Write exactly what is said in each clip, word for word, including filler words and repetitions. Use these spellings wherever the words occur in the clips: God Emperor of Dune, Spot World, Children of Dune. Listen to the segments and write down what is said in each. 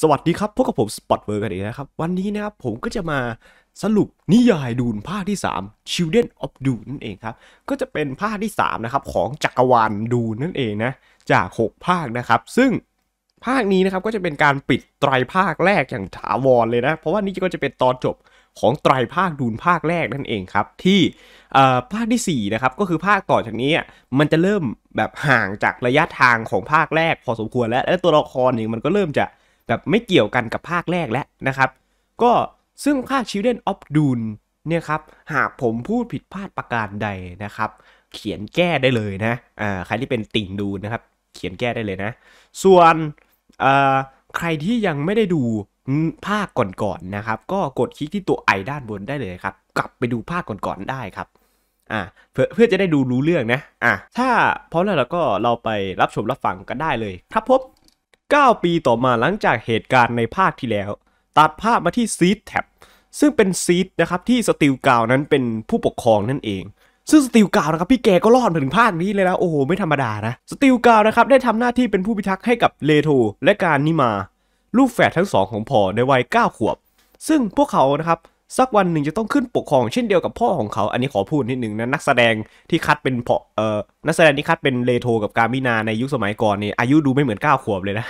สวัสดีครับพบกับผม Spot World กันอีกนะครับวันนี้นะครับผมก็จะมาสรุปนิยายดูนภาคที่สาม Children of Dune นั่นเองครับก็จะเป็นภาคที่สามนะครับของจักรวาลดูนนั่นเองนะจากหกภาคนะครับซึ่งภาคนี้นะครับก็จะเป็นการปิดไตรภาคแรกอย่างถาวรเลยนะเพราะว่านี่ก็จะเป็นตอนจบของไตรภาคดูนภาคแรกนั่นเองครับที่ภาคที่สี่นะครับก็คือภาคต่อจากนี้มันจะเริ่มแบบห่างจากระยะทางของภาคแรกพอสมควรแล้วและตัวละครหนึ่งมันก็เริ่มจะแบบไม่เกี่ยวกันกับภาคแรกแล้วนะครับก็ซึ่งภาค Children of Dune เนี่ยครับหากผมพูดผิดพลาดประการใดนะครับเขียนแก้ได้เลยนะอ่าใครที่เป็นติ่งดูนะครับเขียนแก้ได้เลยนะส่วนอ่าใครที่ยังไม่ได้ดูภาคก่อนๆ นะครับก็กดคลิกที่ตัวไอด้านบนได้เลยครับกลับไปดูภาคก่อนๆได้ครับอ่าเพื่อเพื่อจะได้ดูรู้เรื่องนะอ่าถ้าพร้อมแล้วเราก็เราไปรับชมรับฟังกันได้เลยครับผมเก้าปีต่อมาหลังจากเหตุการณ์ในภาคที่แล้วตัดภาพมาที่ซีดแท็บซึ่งเป็นซีดนะครับที่สตีลกาวนั้นเป็นผู้ปกครองนั่นเองซึ่งสตีลกาวนะครับพี่แกก็รอดมาถึงภาคนี้เลยนะโอ้โหไม่ธรรมดานะสตีลกาวนะครับได้ทำหน้าที่เป็นผู้พิทักษ์ให้กับเลโธและการนิมาลูกแฝดทั้งสองของพ่อในวัยเก้าขวบซึ่งพวกเขานะครับสักวันหนึ่งจะต้องขึ้นปกครองเช่นเดียวกับพ่อของเขาอันนี้ขอพูดนิดหนึ่งนะนักแสดงที่คัดเป็นพ่อเอ่อนักแสดงที่คัดเป็นเลโธกับกามินาในยุคสมัยก่อนนี่อายุดูไม่เหมือนเก้าขวบเลยนะ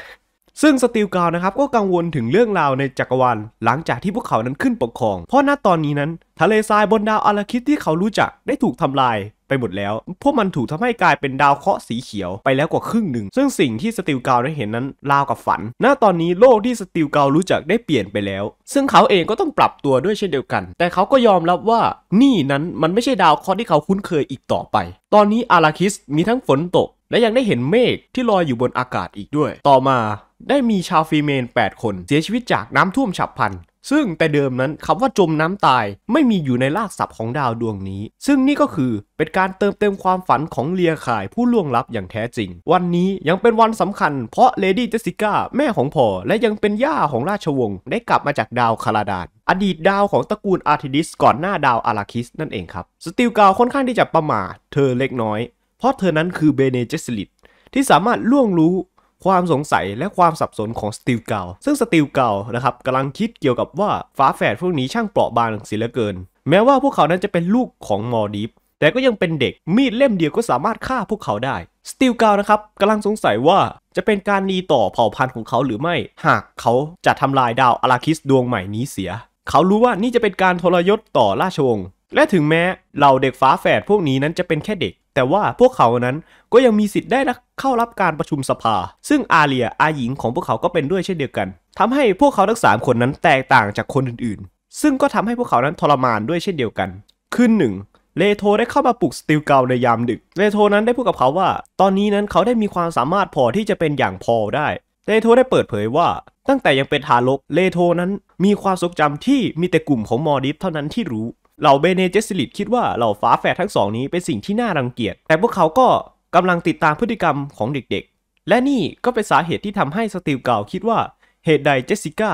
ซึ่งสตีลกาวนะครับก็กังวลถึงเรื่องราวในจักรวาลหลังจากที่พวกเขานั้นขึ้นปกครองเพราะณตอนนี้นั้นทะเลทรายบนดาวอาราคิดที่เขารู้จักได้ถูกทำลายไปหมดแล้วพวกมันถูกทำให้กลายเป็นดาวเคราะห์สีเขียวไปแล้วกว่าครึ่งหนึ่งซึ่งสิ่งที่สตีลกาวได้เห็นนั้นราวกับฝันณตอนนี้โลกที่สตีลกาวรู้จักได้เปลี่ยนไปแล้วซึ่งเขาเองก็ต้องปรับตัวด้วยเช่นเดียวกันแต่เขาก็ยอมรับว่านี่นั้นมันไม่ใช่ดาวเคราะห์ที่เขาคุ้นเคยอีกต่อไปตอนนี้อาราคิสมีทั้งฝนตกและยังได้เห็นเมฆที่ลอยอยู่บนอากาศอีกด้วยต่อมาได้มีชาวฟีเมนแปดคนเสียชีวิตจากน้ำท่วมฉับพลันซึ่งแต่เดิมนั้นคำว่าจมน้ำตายไม่มีอยู่ในรากศัพท์ของดาวดวงนี้ซึ่งนี่ก็คือเป็นการเติมเต็มความฝันของเลียข่ายผู้ล่วงลับอย่างแท้จริงวันนี้ยังเป็นวันสำคัญเพราะเลดี้เจสสิก้าแม่ของพ่อและยังเป็นย่าของราชวงศ์ได้กลับมาจากดาวคาราดานอดีตดาวของตระกูลอาร์ทิดิสก่อนหน้าดาวอาราคิสนั่นเองครับสตีลกาวค่อนข้างที่จะประมาทเธอเล็กน้อยเพราะเธอนั้นคือเบเนเจสลิตที่สามารถล่วงรู้ความสงสัยและความสับสนของสตีลกาวซึ่งสตีลกาวนะครับกำลังคิดเกี่ยวกับว่าฝาแฝดพวกนี้ช่างเปราะบางเสียเหลือเกินแม้ว่าพวกเขานั้นจะเป็นลูกของมอร์ดิฟแต่ก็ยังเป็นเด็กมีดเล่มเดียวก็สามารถฆ่าพวกเขาได้สตีลกาวนะครับกำลังสงสัยว่าจะเป็นการดีต่อเผ่าพันธุ์ของเขาหรือไม่หากเขาจะทำลายดาวอาราคิสดวงใหม่นี้เสียเขารู้ว่านี่จะเป็นการทรยศต่อราชวงศ์และถึงแม้เหล่าเด็กฝาแฝดพวกนี้นั้นจะเป็นแค่เด็กแต่ว่าพวกเขานั้นก็ยังมีสิทธิ์ได้เข้ารับการประชุมสภาซึ่งอาเลียอาหญิงของพวกเขาก็เป็นด้วยเช่นเดียวกันทำให้พวกเขาทั้งสามคนนั้นแตกต่างจากคนอื่นๆซึ่งก็ทำให้พวกเขานั้นทรมานด้วยเช่นเดียวกันคืนหนึ่งเลโธได้เข้ามาปลุกสตีลกาวในยามดึกเลโธนั้นได้พูดกับเขาว่าตอนนี้นั้นเขาได้มีความสามารถพอที่จะเป็นอย่างพอได้เลโธได้เปิดเผยว่าตั้งแต่ยังเป็นทารกเลโธนั้นมีความทรงจำที่มีแต่กลุ่มของมอร์ดิฟเท่านั้นที่รู้เหล่าเบเนเจสลิตคิดว่าเหล่าฝาแฝดทั้งสองนี้เป็นสิ่งที่น่ารังเกียจแต่พวกเขาก็กำลังติดตามพฤติกรรมของเด็กๆและนี่ก็เป็นสาเหตุที่ทำให้สตีลกาวคิดว่าเหตุใดเจสสิก้า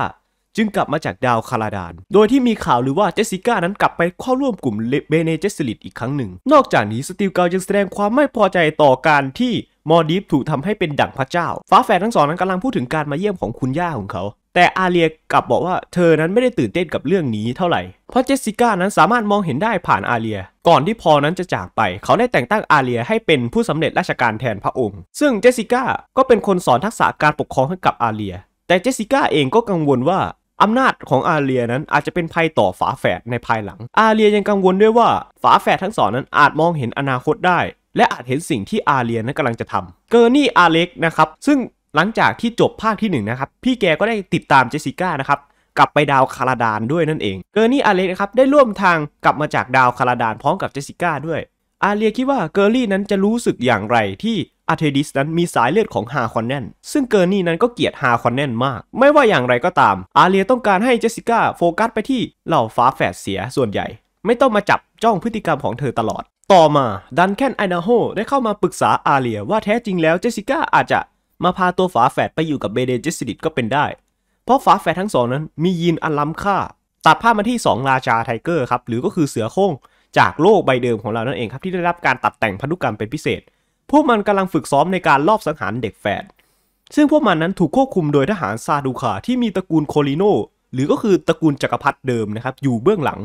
จึงกลับมาจากดาวคาราดานโดยที่มีข่าวหรือว่าเจสสิก้านั้นกลับไปเข้าร่วมกลุ่มเบเนเจสลิตอีกครั้งหนึ่งนอกจากนี้สตีลกาวยังแสดงความไม่พอใจต่อการที่มอร์ดิฟถูกทำให้เป็นดั่งพระเจ้าฝาแฝดทั้งสองนั้นกำลังพูดถึงการมาเยี่ยมของคุณย่าของเขาแต่อาเลียกลับบอกว่าเธอนั้นไม่ได้ตื่นเต้นกับเรื่องนี้เท่าไหร่เพราะเจสสิก้านั้นสามารถมองเห็นได้ผ่านอาเลียก่อนที่พอนั้นจะจากไปเขาได้แต่งตั้งอาเลียให้เป็นผู้สำเร็จราชการแทนพระองค์ซึ่งเจสสิก้าก็เป็นคนสอนทักษะการปกครองให้กับอาเลียแต่เจสสิก้าเองก็กังวลว่าอำนาจของอาเลียนั้นอาจจะเป็นภัยต่อฝาแฝดในภายหลังอาเลียยังกังวลด้วยว่าฝาแฝดทั้งสองนั้นอาจมองเห็นอนาคตได้และอาจเห็นสิ่งที่อาเลียนั้นกำลังจะทำเกอร์นี่อาเล็กนะครับซึ่งหลังจากที่จบภาคที่หนึ่งนะครับพี่แกก็ได้ติดตามเจสสิก้านะครับกลับไปดาวคาราดานด้วยนั่นเองเกอร์นี่อาเล็กนะครับได้ร่วมทางกลับมาจากดาวคาราดานพร้อมกับเจสสิก้าด้วยอาเลียคิดว่าเกอร์นี่นั้นจะรู้สึกอย่างไรที่อาร์เทดิสนั้นมีสายเลือดของฮาคอนแนนซึ่งเกอร์นี่นั้นก็เกลียดฮาคอนแนนมากไม่ว่าอย่างไรก็ตามอาเลียต้องการให้เจสสิก้าโฟกัสไปที่เหล่าฟ้าแฝดเสียส่วนใหญ่ไม่ต้องมาจับจ้องพฤติกรรมของเธอตลอดต่อมาดันแคนไอนาโฮได้เข้ามาปรึกษาอาเลียว่าแท้จริงแล้วเจสสิก้าอาจจะมาพาตัวฝาแฝดไปอยู่กับเบเนเจสลิตก็เป็นได้เพราะฝาแฝดทั้งสองนั้นมียีนอันล้ำค่าตัดภาพมาที่สองราชาไทเกอร์ครับหรือก็คือเสือโคร่งจากโลกใบเดิมของเรานั่นเองครับที่ได้รับการตัดแต่งพันธุกรรมเป็นพิเศษพวกมันกำลังฝึกซ้อมในการลอบสังหารเด็กแฝด ซึ่งพวกมันนั้นถูกควบคุมโดยทหารซาดูคาที่มีตระกูลโคลิโนหรือก็คือตระกูลจักรพรรดิเดิมนะครับอยู่เบื้องหลั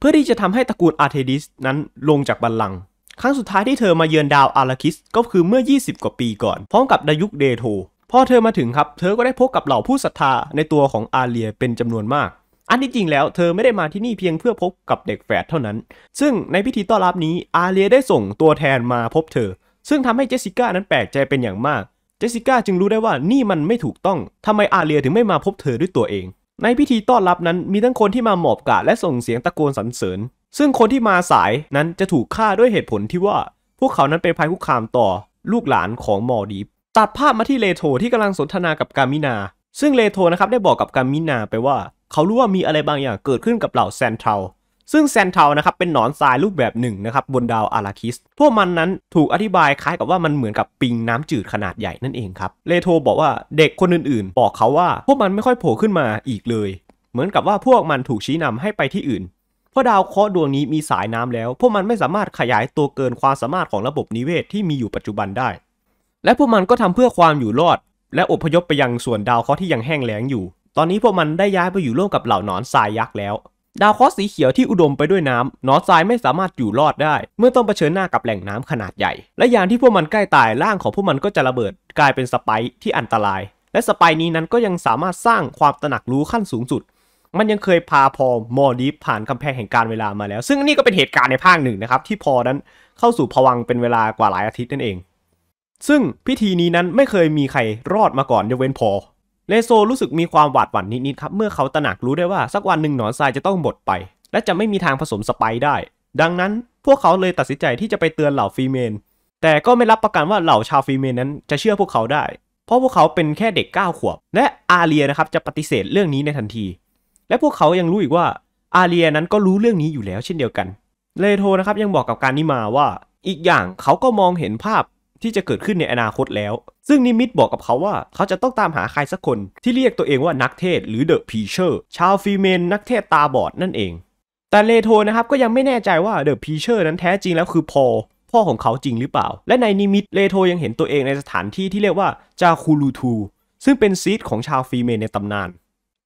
งเพื่อที่จะทำให้ตระกูลอาร์เทดิสนั้นลงจากบัลลังก์ครั้งสุดท้ายที่เธอมาเยือนดาวอาราคิสก็คือเมื่อยี่สิบกว่าปีก่อนพร้อมกับดายุคเดโธพอเธอมาถึงครับเธอก็ได้พบกับเหล่าผู้ศรัทธาในตัวของอาเลียเป็นจำนวนมากอันที่จริงแล้วเธอไม่ได้มาที่นี่เพียงเพื่อพบกับเด็กแฝดเท่านั้นซึ่งในพิธีต้อนรับนี้อาเลียได้ส่งตัวแทนมาพบเธอซึ่งทำให้เจสสิก้านั้นแปลกใจเป็นอย่างมากเจสสิก้าจึงรู้ได้ว่านี่มันไม่ถูกต้องทำไมอาเลียถึงไม่มาพบเธอด้วยตัวเองในพิธีต้อนรับนั้นมีทั้งคนที่มาหมอบกะและส่งเสียงตะโกนสรรเสริญซึ่งคนที่มาสายนั้นจะถูกฆ่าด้วยเหตุผลที่ว่าพวกเขานั้นเป็นภัยคุกคามต่อลูกหลานของมอดีฟตัดภาพมาที่เลโธที่กำลังสนทนากับกามินาซึ่งเลโธนะครับได้บอกกับกามินาไปว่าเขารู้ว่ามีอะไรบางอย่างเกิดขึ้นกับเหล่าแซนเทลซึ่งแซนเทลนะครับเป็นหนอนทรายรูปแบบหนึ่งนะครับบนดาวอาราคิสพวกมันนั้นถูกอธิบายคล้ายกับว่ามันเหมือนกับปิงน้ำจืดขนาดใหญ่นั่นเองครับเลโธบอกว่าเด็กคนอื่นๆบอกเขาว่าพวกมันไม่ค่อยโผล่ขึ้นมาอีกเลยเหมือนกับว่าพวกมันถูกชี้นำให้ไปที่อื่นเพราะดาวเคราะห์ดวงนี้มีสายน้ำแล้วพวกมันไม่สามารถขยายตัวเกินความสามารถของระบบนิเวศที่มีอยู่ปัจจุบันได้และพวกมันก็ทำเพื่อความอยู่รอดและอพยพไปยังส่วนดาวเคราะห์ที่ยังแห้งแล้งอยู่ตอนนี้พวกมันได้ย้ายไปอยู่ร่วมกับเหล่าหนอนทรายยักษ์แล้วดาวเคราะห์สีเขียวที่อุดมไปด้วยน้ำหนอนทรายไม่สามารถอยู่รอดได้เมื่อต้องเผชิญหน้ากับแหล่งน้ำขนาดใหญ่และยามที่พวกมันใกล้ตายร่างของพวกมันก็จะระเบิดกลายเป็นสไปค์ที่อันตรายและสไปค์นี้นั้นก็ยังสามารถสร้างความตระหนักรู้ขั้นสูงสุดมันยังเคยพาพอมอดีฟผ่านกำแพงแห่งการเวลามาแล้วซึ่งนี่ก็เป็นเหตุการณ์ในภาคหนึ่งนะครับที่พอนั้นเข้าสู่ภวังค์เป็นเวลากว่าหลายอาทิตย์นั่นเองซึ่งพิธีนี้นั้นไม่เคยมีใครรอดมาก่อนยกเว้นพอเลโซรู้สึกมีความหวาดหวั่นนิดๆครับเมื่อเขาตระหนักรู้ได้ว่าสักวันหนึ่งหนอนทรายจะต้องหมดไปและจะไม่มีทางผสมสไปซ์ได้ดังนั้นพวกเขาเลยตัดสินใจที่จะไปเตือนเหล่าฟีเมนแต่ก็ไม่รับประกันว่าเหล่าชาวฟีเมนนั้นจะเชื่อพวกเขาได้เพราะพวกเขาเป็นแค่เด็กเก้าขวบและอาเลียนะครับจะปฏิเสธเรื่องนี้ในทันทีและพวกเขายังรู้อีกว่าอาเลียนั้นก็รู้เรื่องนี้อยู่แล้วเช่นเดียวกันเลโธนะครับยังบอกกับการนิมาว่าอีกอย่างเขาก็มองเห็นภาพที่จะเกิดขึ้นในอนาคตแล้วซึ่งนิมิตบอกกับเขาว่าเขาจะต้องตามหาใครสักคนที่เรียกตัวเองว่านักเทศหรือเดอะพีเชอร์ชาวฟีเมนนักเทศตาบอดนั่นเองแต่เลโธนะครับก็ยังไม่แน่ใจว่าเดอะพีเชอร์นั้นแท้จริงแล้วคือพอพ่อของเขาจริงหรือเปล่าและในนิมิตเลโธยังเห็นตัวเองในสถานที่ที่เรียกว่าจาคูลูทูซึ่งเป็นซีทของชาวฟีเมนในตำนา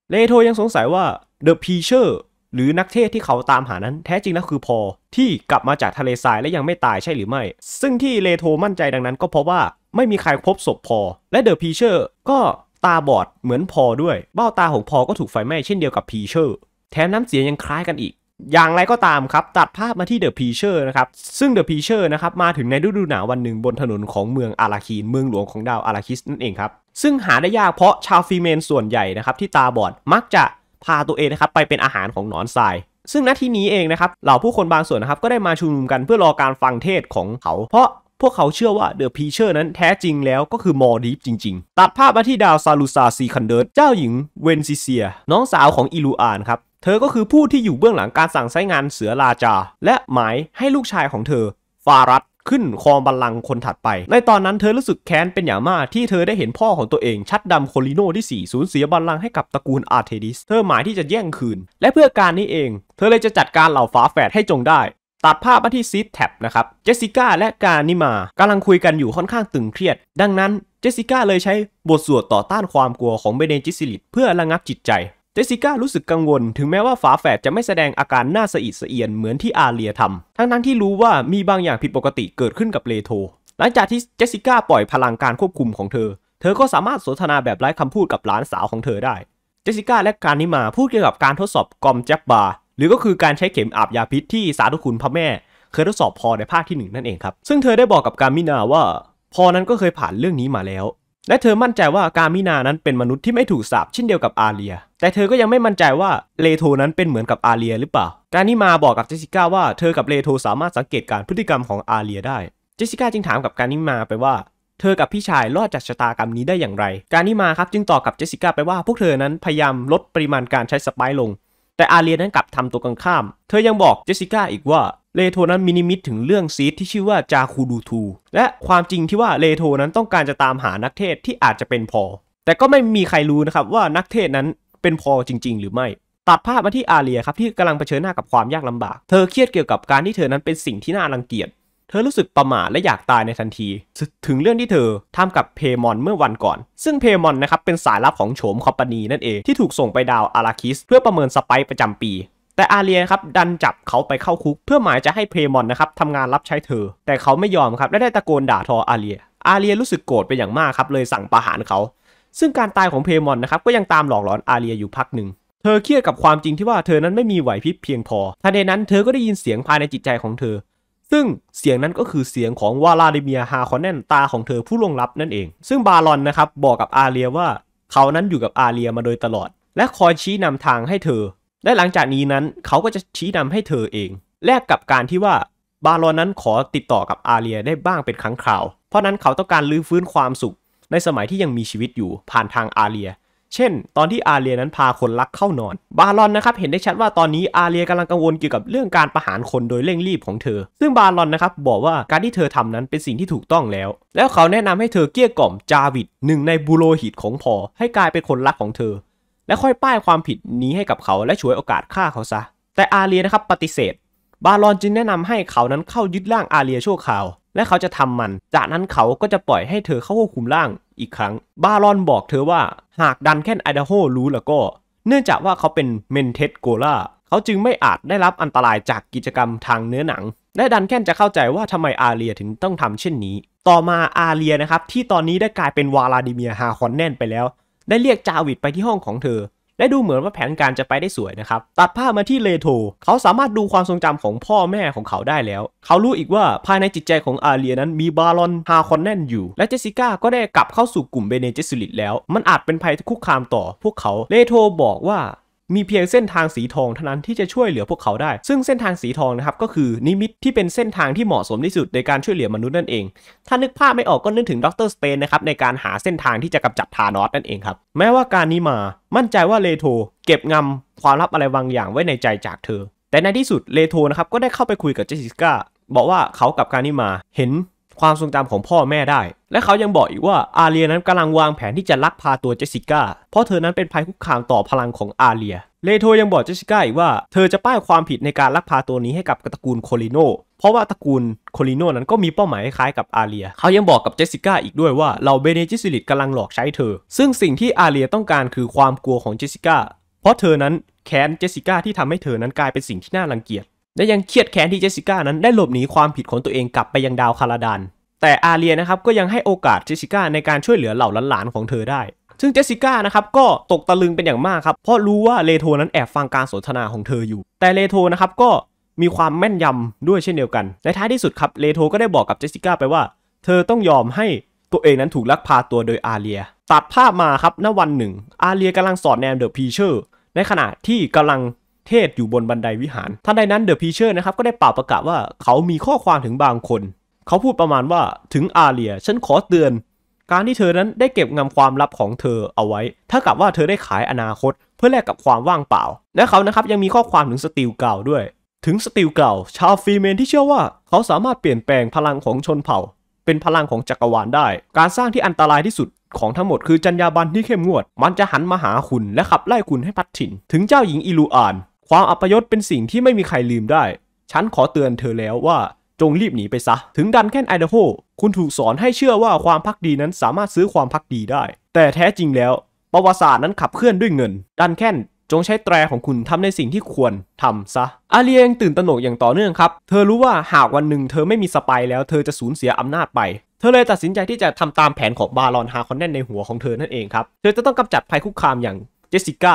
นเลโธยังสงสัยว่าเดอะพีเชอร์หรือนักเทศที่เขาตามหานั้นแท้จริงแล้วคือพอที่กลับมาจากทะเลทรายและยังไม่ตายใช่หรือไม่ซึ่งที่เลโธมั่นใจดังนั้นก็เพราะว่าไม่มีใครพบศพพอและเดอะพีเชอร์ก็ตาบอดเหมือนพอด้วยเบ้าตาของพอก็ถูกไฟไหม้เช่นเดียวกับพีเชอร์แถมน้ำเสียงยังคล้ายกันอีกอย่างไรก็ตามครับตัดภาพมาที่เดอะพีเชอร์นะครับซึ่งเดอะพีเชอร์นะครับมาถึงในฤดูหนาววันหนึ่งบนถนนของเมืองอาราคีนเมืองหลวงของดาวอาราคิสนั่นเองครับซึ่งหาได้ยากเพราะชาวฟีเมนส่วนใหญ่นะครับที่ตาบอดมักจะพาตัวเองนะครับไปเป็นอาหารของหนอนทรายซึ่งณที่นี้เองนะครับเหล่าผู้คนบางส่วนนะครับก็ได้มาชุมนุมกันเพื่อรอการฟังเทศของเขาเพราะพวกเขาเชื่อว่าเดอะพีเชอร์นั้นแท้จริงแล้วก็คือมอดีฟจริงๆตัดภาพมาที่ดาวซาลูซาซีคันเดิร์เจ้าหญิงเวนซิเซียน้องสาวของอิลูอานครับเธอก็คือผู้ที่อยู่เบื้องหลังการสั่งใช้งานเสือราจาและหมายให้ลูกชายของเธอฟารัตขึ้นครองบัลลังก์คนถัดไปในตอนนั้นเธอรู้สึกแค้นเป็นอย่างมากที่เธอได้เห็นพ่อของตัวเองชัดดำโคลิโนที่สี่สูญเสียบัลลังก์ให้กับตระกูลอาร์เทดิสเธอหมายที่จะแย่งคืนและเพื่อการนี้เองเธอเลยจะจัดการเหล่าฝาแฝดให้จงได้ตัดภาพมาที่ซีทแท็บนะครับเจสสิก้าและการนิมากำลังคุยกันอยู่ค่อนข้างตึงเครียดดังนั้นเจสสิก้าเลยใช้บทสวดต่อต้านความกลัวของเบเนจิซิลิตเพื่อระงับจิตใจเจสสิก้ารู้สึกกังวลถึงแม้ว่าฝาแฝดจะไม่แสดงอาการน่าสะอิดสะเอียนเหมือนที่อาเลียทำทั้งทั้งที่รู้ว่ามีบางอย่างผิดปกติเกิดขึ้นกับเลโธหลังจากที่เจสสิก้าปล่อยพลังการควบคุมของเธอเธอก็สามารถสนทนาแบบไร้คำพูดกับหลานสาวของเธอได้เจสสิก้าและการนิมาพูดเกี่ยวกับการทดสอบกอมแจ็บบาหรือก็คือการใช้เข็มอาบยาพิษที่สาธุคุณพระแม่เคยทดสอบพอในภาคที่หนึ่งนั่นเองครับซึ่งเธอได้บอกกับกามินาว่าพอนั้นก็เคยผ่านเรื่องนี้มาแล้วและเธอมั่นใจว่ากามินานั้นเป็นมนุษย์ที่ไม่ถูกสาปเช่นเดียวกับอาเลียแต่เธอก็ยังไม่มั่นใจว่าเลโธนั้นเป็นเหมือนกับอาเลียหรือเปล่าการนิมาบอกกับเจสสิก้าว่าเธอกับเลโธสามารถสังเกตการพฤติกรรมของอาเลียได้เจสสิก้าจึงถามกับการนิมาไปว่าเธอกับพี่ชายรอดจากชะตากรรมนี้ได้อย่างไรการนิมาครับจึงตอบกับเจสสิก้าไปว่าพวกเธอนั้นพยายามลดปริมาณการใช้สไปซ์ลงแต่อาเลียนั้นกลับทำตัวกันข้ามเธอยังบอกเจสสิก้าอีกว่าเลโธนั้นมีนิมิตถึงเรื่องซีทที่ชื่อว่าจาคูดูทูและความจริงที่ว่าเลโธนั้นต้องการจะตามหานักเทศที่อาจจะเป็นพอแต่ก็ไม่มีใครรู้นะครับว่านักเทศนั้นเป็นพอจริงๆหรือไม่ตัดภาพมาที่อาเลียครับที่กำลังเผชิญหน้ากับความยากลำบากเธอเครียดเกี่ยวกับการที่เธอนั้นเป็นสิ่งที่น่ารังเกียจ เธอรู้สึกประหม่าและอยากตายในทันทีถึงเรื่องที่เธอทำกับเพมอนเมื่อวันก่อนซึ่งเพมอนนะครับเป็นสายลับของโฉมคอมพานีนั่นเองที่ถูกส่งไปดาวอาราคิสเพื่อประเมินสไปซ์ประจำปีแต่อาเรียครับดันจับเขาไปเข้าคุกเพื่อหมายจะให้เพมอนนะครับทำงานรับใช้เธอแต่เขาไม่ยอมครับและได้ตะโกนด่าทออาเรียอาเรียรู้สึกโกรธไปอย่างมากครับเลยสั่งประหารเขาซึ่งการตายของเพมอนนะครับก็ยังตามหลอกหลอนอาเรียอยู่พักหนึ่งเธอเครียดกับความจริงที่ว่าเธอนั้นไม่มีไหวพริบเพียงพอทันใดนั้นเธอก็ได้ยินเสียงภายในจิตใจของเธอซึ่งเสียงนั้นก็คือเสียงของวลาดิเมียร์ ฮาคอนเนนตาของเธอผู้ล่วงลับนั่นเองซึ่งบารอนนะครับบอกกับอาเรียว่าเขานั้นอยู่กับอาเรียมาโดยตลอดและคอยชี้นำทางให้เธอและหลังจากนี้นั้นเขาก็จะชี้นำให้เธอเองแลกกับการที่ว่าบารอนนั้นขอติดต่อกับอาเรียได้บ้างเป็นครั้งคราวเพราะนั้นเขาต้องการลื้อฟื้นความสุขในสมัยที่ยังมีชีวิตอยู่ผ่านทางอาเรียเช่นตอนที่อาเรียนั้นพาคนรักเข้านอนบารอนนะครับเห็นได้ชัดว่าตอนนี้อาเรียกำลังกังวลเกี่ยวกับเรื่องการประหารคนโดยเร่งรีบของเธอซึ่งบารอนนะครับบอกว่าการที่เธอทำนั้นเป็นสิ่งที่ถูกต้องแล้วแล้วเขาแนะนำให้เธอเกลี้ยกล่อมจาวิดหนึ่งในบุโรหิตของพอให้กลายเป็นคนรักของเธอและค่อยป้ายความผิดนี้ให้กับเขาและฉวยโอกาสฆ่าเขาซะแต่อาเรียนะครับปฏิเสธบารอนจึงแนะนำให้เขานั้นเข้ายึดร่างอาเรียชั่วคราวและเขาจะทำมันจากนั้นเขาก็จะปล่อยให้เธอเข้าควบคุมร่างอีกครั้งบารอนบอกเธอว่าหากดันแค่ไอดาโฮรู้แล้วก็เนื่องจากว่าเขาเป็นเมนเทสโกล่าเขาจึงไม่อาจได้รับอันตรายจากกิจกรรมทางเนื้อหนังและดันแค่จะเข้าใจว่าทำไมอาเรียถึงต้องทำเช่นนี้ต่อมาอาเรียนะครับที่ตอนนี้ได้กลายเป็นวลาดิเมียร์ ฮาคอนเนนไปแล้วได้เรียกจาวิดไปที่ห้องของเธอและดูเหมือนว่าแผนการจะไปได้สวยนะครับตัดภาพมาที่เลโธเขาสามารถดูความทรงจำของพ่อแม่ของเขาได้แล้วเขารู้อีกว่าภายในจิตใจของอาเรียนั้นมีบารอน ฮาคอนเนนอยู่และเจสสิก้าก็ได้กลับเข้าสู่กลุ่มเบเนเจสซิลิตแล้วมันอาจเป็นภัยคุกคามต่อพวกเขาเลโธบอกว่ามีเพียงเส้นทางสีทองเท่านั้นที่จะช่วยเหลือพวกเขาได้ซึ่งเส้นทางสีทองนะครับก็คือนิมิตที่เป็นเส้นทางที่เหมาะสมที่สุดในการช่วยเหลือมนุษย์นั่นเองถ้านึกภาพไม่ออกก็นึกถึงด็อกเตอร์สเตนนะครับในการหาเส้นทางที่จะกำจัดธานอสนั่นเองครับแม้ว่าการนี้มามั่นใจว่าเลโธเก็บงำความลับอะไรบางอย่างไว้ในใจจากเธอแต่ในที่สุดเลโธนะครับก็ได้เข้าไปคุยกับเจสสิก้าบอกว่าเขากับการนี้มาเห็นความทรงจำของพ่อแม่ได้และเขายังบอกอีกว่าอาเรียนั้นกำลังวางแผนที่จะลักพาตัวเจสสิก้าเพราะเธอนั้นเป็นภัยคุกคามต่อพลังของอาเรียเลโธยังบอกเจสสิก้าอีกว่าเธอจะป้ายความผิดในการลักพาตัวนี้ให้กับตระกูลโคลิโนเพราะว่าตระกูลโคลิโนนั้นก็มีเป้าหมายคล้ายกับอาเรียเขายังบอกกับเจสสิก้าอีกด้วยว่าเราเบเนจิสลิตกำลังหลอกใช้เธอซึ่งสิ่งที่อาเรียต้องการคือความกลัวของเจสสิก้าเพราะเธอนั้นแค้นเจสสิก้าที่ทำให้เธอนั้นกลายเป็นสิ่งที่น่ารังเกียจและยังเครียดแค้นที่เจสสิก้านั้นได้หลบหนีความผิดของตัวเองกลับไปยังดาวคาราดานแต่อาเรียนะครับก็ยังให้โอกาสเจสสิก้าในการช่วยเหลือเหล่าหลานๆของเธอได้ซึ่งเจสสิก้านะครับก็ตกตะลึงเป็นอย่างมากครับเพราะรู้ว่าเลโธนั้นแอบฟังการสนทนาของเธออยู่แต่เลโธนะครับก็มีความแม่นยำด้วยเช่นเดียวกันในท้ายที่สุดครับเลโธก็ได้บอกกับเจสสิก้าไปว่าเธอต้องยอมให้ตัวเองนั้นถูกลักพาตัวโดยอาเรียตัดภาพมาครับณวันหนึ่งอาเรียกำลังสอนแนมเดอะพีเชอร์ในขณะที่กำลังเทศอยู่บนบันไดวิหารทันใดนั้นเดอะพีเชอร์นะครับก็ได้เป่าประกาศว่าเขามีข้อความถึงบางคนเขาพูดประมาณว่าถึงอาเรียฉันขอเตือนการที่เธอนั้นได้เก็บงำความลับของเธอเอาไว้เท่ากับว่าเธอได้ขายอนาคตเพื่อแลกกับความว่างเปล่าและเขานะครับยังมีข้อความถึงสตีลเก่าด้วยถึงสตีลเก่าชาวฟรีเมนที่เชื่อว่าเขาสามารถเปลี่ยนแปลงพลังของชนเผ่าเป็นพลังของจักรวาลได้การสร้างที่อันตรายที่สุดของทั้งหมดคือจรรยาบรรณที่เข้มงวดมันจะหันมาหาคุณและขับไล่คุณให้พัดถิ่นถึงเจ้าหญิงอิลูอานความอัปยศเป็นสิ่งที่ไม่มีใครลืมได้ฉันขอเตือนเธอแล้วว่าจงรีบหนีไปซะถึงดันแค่ไอดาโฮคุณถูกสอนให้เชื่อว่าความภักดีนั้นสามารถซื้อความภักดีได้แต่แท้จริงแล้วประวัติศาสตร์นั้นขับเคลื่อนด้วยเงินดันแค่นจงใช้แตรของคุณทำในสิ่งที่ควรทำซะอาเรียยังตื่นตระหนกอย่างต่อเนื่องครับเธอรู้ว่าหากวันหนึ่งเธอไม่มีสไปแล้วเธอจะสูญเสียอำนาจไปเธอเลยตัดสินใจที่จะทำตามแผนของบารอน ฮาคอนเนนในหัวของเธอนั่นเองครับเธอจะต้องกำจัดภัยคุกคามอย่างเจสสิก้า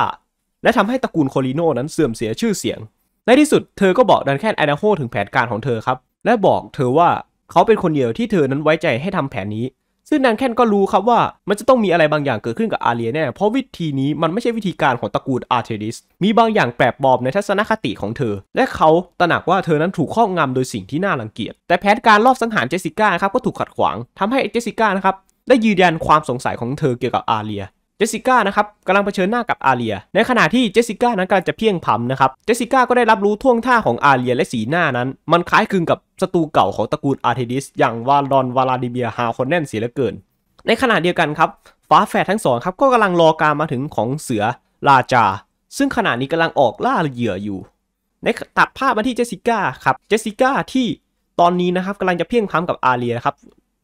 และทำให้ตระกูลโคลิโนนั้นเสื่อมเสียชื่อเสียงในที่สุดเธอก็บอกดันแค่นไอดาโฮถึงแผนการของเธอครับและบอกเธอว่าเขาเป็นคนเดียวที่เธอนั้นไว้ใจให้ทำแผนนี้ซึ่งดันแค่นก็รู้ครับว่ามันจะต้องมีอะไรบางอย่างเกิดขึ้นกับอาเรียแน่เพราะวิธีนี้มันไม่ใช่วิธีการของตระกูลอาร์เทดิสมีบางอย่างแปลกปลอมในทัศนคติของเธอและเขาตระหนักว่าเธอนั้นถูกครอบงำโดยสิ่งที่น่ารังเกียจแต่แผนการลอบสังหารเจสสิก้าครับก็ถูกขัดขวางทำให้เจสสิก้านะครับได้ยืนยันความสงสัยของเธอเกี่ยวกับอาเรียเจสสิก้านะครับกำลังเผชิญหน้ากับอาเรียในขณะที่เจสสิก้านั้นกำลังจะเพี้ยงพำนะครับเจสสิก้าก็ได้รับรู้ท่วงท่าของอาเรียและสีหน้านั้นมันคล้ายคลึงกับศัตรูเก่าของตระกูลอาร์เทดิสอย่างวาลอนวลาดิเมียร์ ฮาคอนเนนเสียเหลือเกินในขณะเดียวกันครับฟ้าแฝดทั้งสองครับก็กำลังรอการมาถึงของเสือราจาซึ่งขณะนี้กำลังออกล่าเหยื่ออยู่ในตัดภาพมาที่เจสสิก้าครับเจสสิก้าที่ ตอนนี้นะครับกำลังจะเพี้ยงพล้ำกับอาเรียนะครับ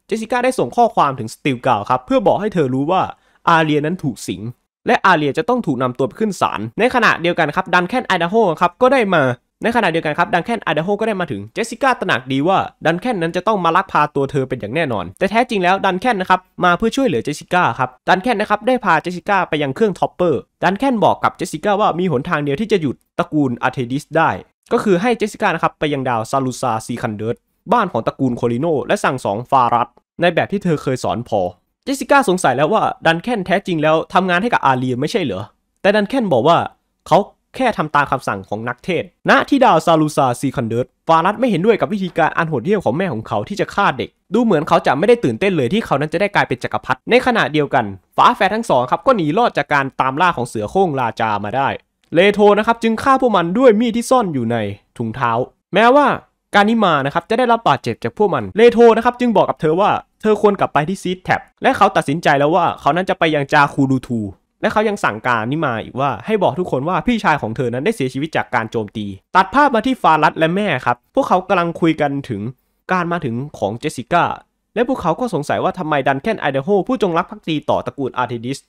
เจสสิก้าได้ส่งข้อความถึงสตีลกาวครับเพื่อบอกให้เธอรู้ว่าอาเรียนั้นถูกสิงและอาเรียจะต้องถูกนำตัวไปขึ้นศาลในขณะเดียวกันครับดันแคนไอดาโฮครับก็ได้มาในขณะเดียวกันครับดันแคนไอดาโฮก็ได้มาถึงเจสสิก้าตระหนักดีว่าดันแคนนั้นจะต้องมาลักพาตัวเธอเป็นอย่างแน่นอนแต่แท้จริงแล้วดันแคนนะครับมาเพื่อช่วยเหลือเจสสิก้าครับดันแคนนะครับได้พาเจสสิก้าไปยังเครื่องท็อปเปอร์ดันแคนบอกกับเจสสิก้าว่ามีหนทางเดียวที่จะหยุดตระกูลอาร์เทดิสได้ก็คือให้เจสสิก้านะครับไปยังดาวซาลูซาซีคันเดิร์ดบ้านของตระกูลโคลิโนและสั่งสองฟารัตในแบบที่เธอเคยสอนพอเจสสิก้าสงสัยแล้วว่าดันแคนแท้จริงแล้วทำงานให้กับอาเรียไม่ใช่เหรอแต่ดันแคนบอกว่าเขาแค่ทำตามคำสั่งของนักเทศณที่ดาวซาลูซาซีคันเดิร์ดฟารัตไม่เห็นด้วยกับวิธีการอันโหดเหี้ยมของแม่ของเขาที่จะฆ่าเด็กดูเหมือนเขาจะไม่ได้ตื่นเต้นเลยที่เขานั้นจะได้กลายเป็นจักรพรรดิในขณะเดียวกันฟ้าแฝดทั้งสองครับก็หนีรอดจากการตามล่าของเสือโคร่งราจามาได้เลโธนะครับจึงฆ่าพวกมันด้วยมีดที่ซ่อนอยู่ในถุงเท้าแม้ว่าการนิมานะครับจะได้รับบาดเจ็บจากพวกมันเลโธนะครับจึงบอกกับเธอว่าเธอควรกลับไปที่ซีดแท็บและเขาตัดสินใจแล้วว่าเขานั้นจะไปยังจาคูดูทูและเขายังสั่งการนิมาอีกว่าให้บอกทุกคนว่าพี่ชายของเธอนั้นได้เสียชีวิตจากการโจมตีตัดภาพมาที่ฟารัตและแม่ครับพวกเขากำลังคุยกันถึงการมาถึงของเจสสิก้าและพวกเขาก็สงสัยว่าทำไมดันแคนไอเดโฮผู้จงรักภักดีต่อตระกูลอาร์เทดิส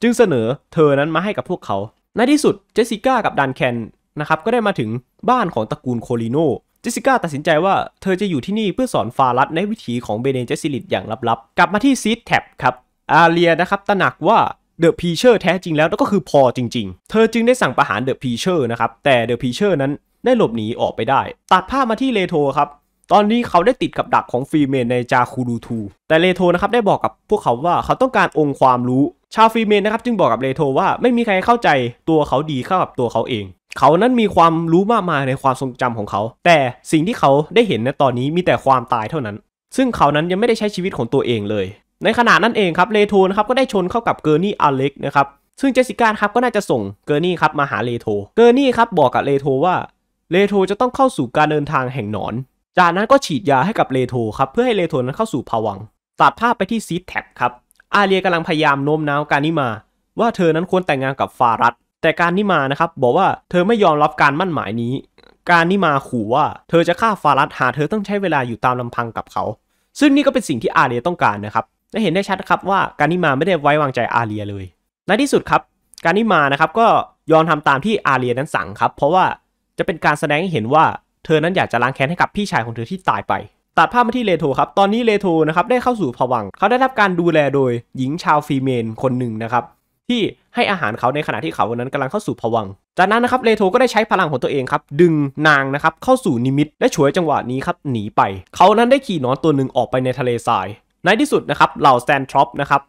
จึงเสนอเธอนั้นมาให้กับพวกเขาในที่สุดเจสสิก้ากับดันแคนนะครับก็ได้มาถึงบ้านของตระกูลโคลิโนเจสสิก้าตัดสินใจว่าเธอจะอยู่ที่นี่เพื่อสอนฟารัตในวิถีของเบเนเจสซิลิตอย่างลับๆกลับมาที่ซีดแท็บครับอาเรียนะครับตระหนักว่าเดอะพีเชอร์แท้จริงแล้วก็คือพอจริงๆเธอจึงได้สั่งประหารเดอะพีเชอร์นะครับแต่เดอะพีเชอร์นั้นได้หลบหนีออกไปได้ตัดภาพมาที่เลโธครับตอนนี้เขาได้ติดกับดักของฟรีเมนในจาคูดูทูแต่เลโธนะครับได้บอกกับพวกเขาว่าเขาต้องการองค์ความรู้ชาวฟรีเมนนะครับจึงบอกกับเลโธว่าไม่มีใครเข้าใจตัวเขาดีเข้ากับตัวเขาเองเขานั้นมีความรู้มากมายในความทรงจำของเขาแต่สิ่งที่เขาได้เห็นในตอนนี้มีแต่ความตายเท่านั้นซึ่งเขานั้นยังไม่ได้ใช้ชีวิตของตัวเองเลยในขณะนั้นเองครับเลโธนะครับก็ได้ชนเข้ากับเกอร์นี่อเล็กนะครับซึ่งเจสสิก้าครับก็น่าจะส่งเกอร์นี่ครับมาหาเลโธเกอร์นี่ครับบอกกับเลโธว่าเลโธจะต้องเข้าสู่การเดินทางแห่งหนอนจากนั้นก็ฉีดยาให้กับเลโธครับเพื่อให้เลโธนั้นเข้าสู่ภวังค์ตัดภาพไปที่ซีดแท็บครับอาเรียกำลังพยายามโน้มน้าวการนิมาว่าเธอนั้นควรแต่งงานกับฟารัตแต่การนิมานะครับบอกว่าเธอไม่ยอมรับการมั่นหมายนี้การนิมาขู่ว่าเธอจะฆ่าฟารัตหาเธอต้องใช้เวลาอยู่ตามลำพังกับเขาซึ่งนี่ก็เป็นสิ่งที่อาเรียต้องการนะครับและเห็นได้ชัดครับว่าการนิมาไม่ได้ไว้วางใจอาเรียเลยในที่สุดครับการนิมานะครับก็ยอมทำตามที่อาเรียนั้นสั่งครับเพราะว่าจะเป็นการแสดงให้เห็นว่าเธอนั้นอยากจะล้างแค้นให้กับพี่ชายของเธอที่ตายไปตัดภาพมาที่เลโธครับตอนนี้เลโธนะครับได้เข้าสู่ภวังค์เขาได้รับการดูแลโดยหญิงชาวฟีเมนคนหนึ่งนะครับที่ให้อาหารเขาในขณะที่เขานั้นกำลังเข้าสู่ภวังค์จากนั้นนะครับเลโธก็ได้ใช้พลังของตัวเองครับดึงนางนะครับเข้าสู่นิมิตและฉวยจังหวะนี้ครับหนีไปเขานั้นได้ขี่หนอนตัวหนึ่งออกไปในทะเลทรายในที่สุดนะครับเหล่าแซนทรอปนะครั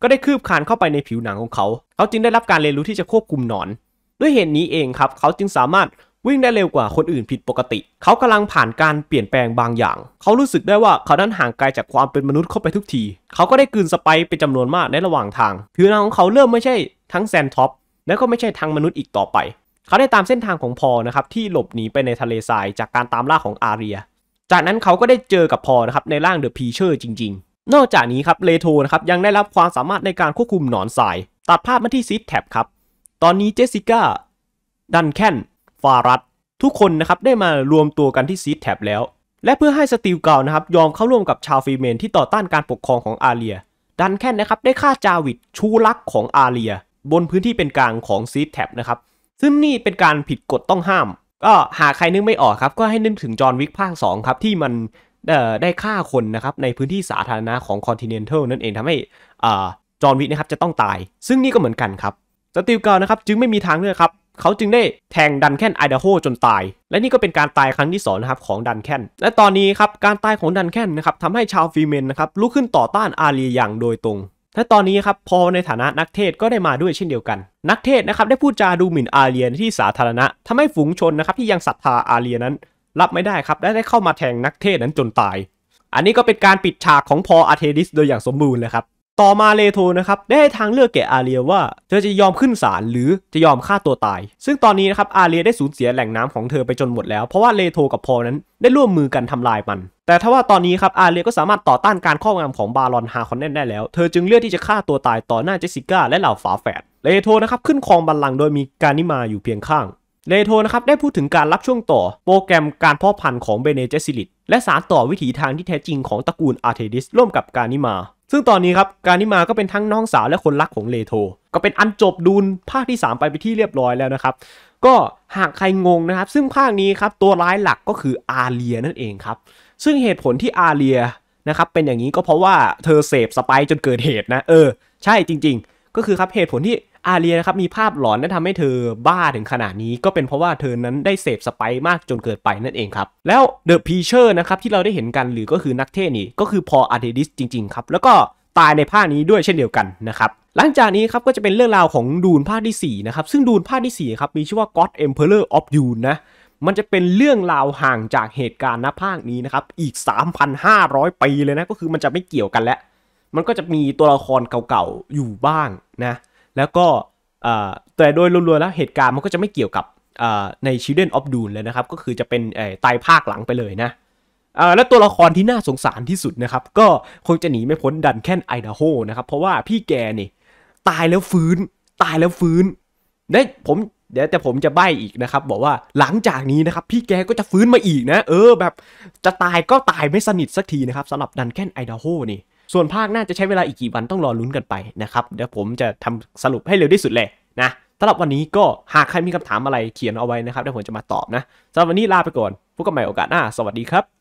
บก็ได้คืบคานเข้าไปในผิวหนังของเขาเขาจึงได้รับการเรียนรู้ที่จะควบคุมหนอนด้วยเหตุ น, นี้เองครับเขาจึงสามารถวิ่งได้เร็วกว่าคนอื่นผิดปกติเขากำลังผ่านการเปลี่ยนแปลงบางอย่างเขารู้สึกได้ว่าเขานั้นห่างไกลจากความเป็นมนุษย์เข้าไปทุกทีเขาก็ได้กลืนสไปซ์เป็นจำนวนมากในระหว่างทางผิวหนังของเขาเริ่มไม่ใช่ทั้งแซนท็อปและก็ไม่ใช่ทั้งมนุษย์อีกต่อไปเขาได้ตามเส้นทางของพอนะครับที่หลบหนีไปในทะเลทรายจากการตามล่าของอาเรียจากนั้นเขาก็ได้เจอกับพอนะครับในร่างเดอะพีเชอร์จริงๆนอกจากนี้ครับเลโธนะครับยังได้รับความสามารถในการควบคุมหนอนทรายตัดภาพมาที่ซีดแท็บครับตอนนี้เจสสิก้าดันแคนฟารัตทุกคนนะครับได้มารวมตัวกันที่ซีดแท็บแล้วและเพื่อให้สตีลเก่านะครับยอมเข้าร่วมกับชาวฟีเมนที่ต่อต้านการปกครองของอาเรียดันแคนนะครับได้ฆ่าจาวิดชูรักของอาเรียบนพื้นที่เป็นกลางของซีดแท็บนะครับซึ่งนี่เป็นการผิดกฎต้องห้ามก็หากใครนึกไม่ออกครับก็ให้นึกถึงจอห์นวิกภาคสองครับที่มันได้ฆ่าคนนะครับในพื้นที่สาธารณะของคอนติเนนทัลนั่นเองทำให้จอห์นวิกนะครับจะต้องตายซึ่งนี่ก็เหมือนกันครับสตีลเก่านะครับจึงไม่มีทางเลือกครับเขาจึงได้แทงดันแคนไอดาโฮจนตายและนี่ก็เป็นการตายครั้งที่สองนะครับของดันแคนและตอนนี้ครับการตายของดันแคนนะครับทำให้ชาวฟีเมนนะครับลุกขึ้นต่อต้านอาเรียอย่างโดยตรงและตอนนี้ครับพอในฐานะนักเทศก็ได้มาด้วยเช่นเดียวกันนักเทศนะครับได้พูดจาดูหมิ่นอาเรียที่สาธารณะทำให้ฝูงชนนะครับที่ยังศรัทธาอาเรียนั้นรับไม่ได้ครับและได้เข้ามาแทงนักเทศนั้นจนตายอันนี้ก็เป็นการปิดฉากของพออาร์เทดิสโดยอย่างสมบูรณ์เลยครับต่อมาเลโธนะครับได้ให้ทางเลือกแก่อาเรียว่าเธอจะยอมขึ้นศาลหรือจะยอมฆ่าตัวตายซึ่งตอนนี้นะครับอาเรียได้สูญเสียแหล่งน้ำของเธอไปจนหมดแล้วเพราะว่าเลโธกับพอนั้นได้ร่วมมือกันทำลายมันแต่ถ้าว่าตอนนี้ครับอาเรียก็สามารถต่อต้านการครอบงำของบารอนฮาคอนเนนได้แล้วเธอจึงเลือกที่จะฆ่าตัวตายต่อหน้าเจสสิก้าและเหล่าฝาแฝดเลโธนะครับขึ้นครองบัลลังก์โดยมีการนิมาอยู่เพียงข้าง เรโทนะครับได้พูดถึงการรับช่วงต่อโปรแกรมการเพาะพันธุ์ของเบเนเจซิลิตและสารต่อวิถีทางที่แท้จริงของตระกูลอาร์เทดิสร่วมกับการนิมาซึ่งตอนนี้ครับการนิมาก็เป็นทั้งน้องสาวและคนรักของเรโทก็เป็นอันจบดูนภาคที่สามไปไปที่เรียบร้อยแล้วนะครับก็หากใครงงนะครับซึ่งภาคนี้ครับตัวร้ายหลักก็คืออาเรียนั่นเองครับซึ่งเหตุผลที่อาเรียนะครับเป็นอย่างนี้ก็เพราะว่าเธอเสพสไปซ์จนเกิดเหตุนะเออใช่จริงๆก็คือครับเหตุผลที่อาเรียนะครับมีภาพหลอนและทำให้เธอบ้าถึงขนาดนี้ก็เป็นเพราะว่าเธอนั้นได้เสพสไปซ์มากจนเกินไปนั่นเองครับแล้วเดอะพีเชอร์นะครับที่เราได้เห็นกันหรือก็คือนักเทศนี่ก็คือพออาร์เทดิสจริงๆครับแล้วก็ตายในภาคนี้ด้วยเช่นเดียวกันนะครับหลังจากนี้ครับก็จะเป็นเรื่องราวของดูนภาคที่สี่นะครับซึ่งดูนภาคที่สี่ครับมีชื่อว่า God Emperor of Dune นะมันจะเป็นเรื่องราวห่างจากเหตุการณ์ณภาคนี้นะครับอีก สามพันห้าร้อย ปีเลยนะก็คือมันจะไม่เกี่ยวกันแล้วมันก็จะมีตัวละครเก่าๆอยู่บ้างนะแล้วก็แต่โดยรวมๆแล้วเหตุการณ์มันก็จะไม่เกี่ยวกับใน Children of Dune เลยนะครับก็คือจะเป็นตายภาคหลังไปเลยนะและตัวละครที่น่าสงสารที่สุดนะครับก็คงจะหนีไม่พ้นดันแค่นไอดาโฮนะครับเพราะว่าพี่แกนี่ตายแล้วฟื้นตายแล้วฟื้นได้ผมเดี๋ยวแต่ผมจะใบ้อีกนะครับบอกว่าหลังจากนี้นะครับพี่แกก็จะฟื้นมาอีกนะเออแบบจะตายก็ตายไม่สนิทสักทีนะครับสำหรับดันแค่นไอดาโฮนี่ส่วนภาคน่าจะใช้เวลาอีกกี่วันต้องรอลุ้นกันไปนะครับเดี๋ยวผมจะทำสรุปให้เร็วที่สุดเลยนะสำหรับวันนี้ก็หากใครมีคำถามอะไรเขียนเอาไว้นะครับเดี๋ยวผมจะมาตอบนะสำหรับวันนี้ลาไปก่อนพบกันใหม่โอกาสหน้าสวัสดีครับ